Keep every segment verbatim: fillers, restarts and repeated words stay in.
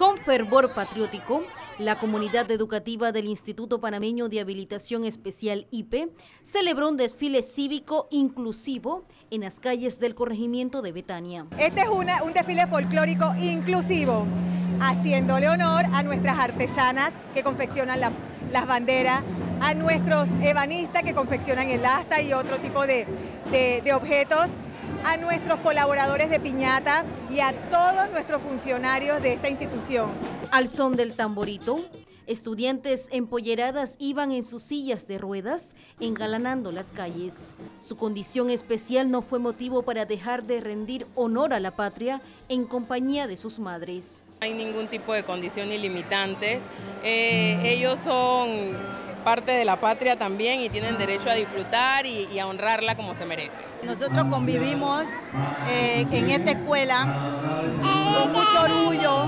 Con fervor patriótico, la comunidad educativa del Instituto Panameño de Habilitación Especial I P E celebró un desfile cívico inclusivo en las calles del corregimiento de Betania. Este es una, un desfile folclórico inclusivo, haciéndole honor a nuestras artesanas que confeccionan la, las banderas, a nuestros ebanistas que confeccionan el asta y otro tipo de, de, de objetos, a nuestros colaboradores de piñata y a todos nuestros funcionarios de esta institución. Al son del tamborito, estudiantes empolleradas iban en sus sillas de ruedas engalanando las calles. Su condición especial no fue motivo para dejar de rendir honor a la patria en compañía de sus madres. No hay ningún tipo de condición ni limitantes. Eh, ellos son parte de la patria también y tienen derecho a disfrutar y, y a honrarla como se merece. Nosotros convivimos eh, en esta escuela con mucho orgullo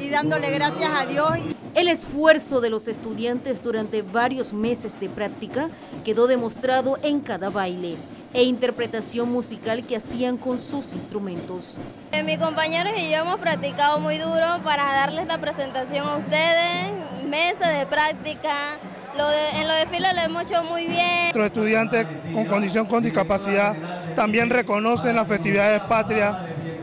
y dándole gracias a Dios. El esfuerzo de los estudiantes durante varios meses de práctica quedó demostrado en cada baile e interpretación musical que hacían con sus instrumentos. Mis compañeros y yo hemos practicado muy duro para darles la presentación a ustedes, meses de práctica. Lo de, en los desfiles lo hemos hecho muy bien. Nuestros estudiantes con condición con discapacidad también reconocen las festividades patrias,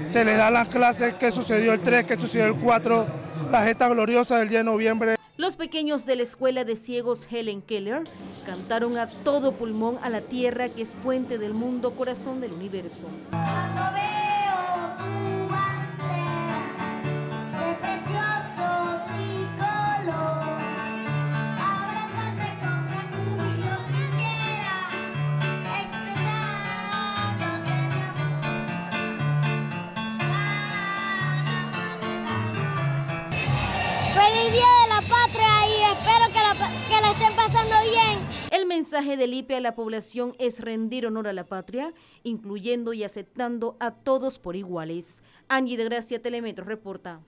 se les dan las clases que sucedió el tres, que sucedió el cuatro, la gesta gloriosa del diez de noviembre. Los pequeños de la Escuela de Ciegos Helen Keller cantaron a todo pulmón a la tierra que es puente del mundo, corazón del universo. ¡Feliz Día de la Patria y espero que la, que la estén pasando bien! El mensaje del I P E a la población es rendir honor a la patria, incluyendo y aceptando a todos por iguales. Angie de Gracia, Telemetro, reporta.